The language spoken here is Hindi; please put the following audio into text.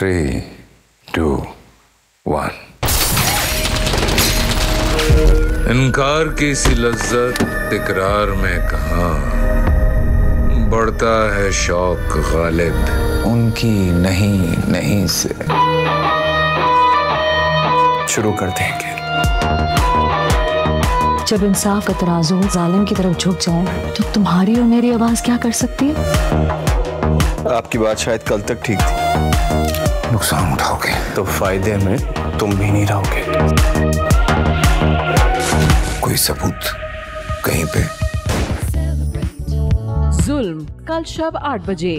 3, 2, 1। इनकार की सी लज्जत तकरार में कहाँ, बढ़ता है शौक गालिब उनकी नहीं नहीं से। शुरू कर देंगे। जब इंसाफ का तराजू जालिम की तरफ झुक जाए तो तुम्हारी और मेरी आवाज क्या कर सकती है? आपकी बात शायद कल तक ठीक थी। नुकसान उठाओगे तो फायदे में तुम भी नहीं रहोगे। कोई सबूत कहीं पे? जुल्म कल शब 8 बजे।